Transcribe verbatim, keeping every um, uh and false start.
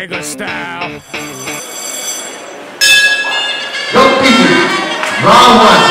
Tiger style. Yo, P G, round one.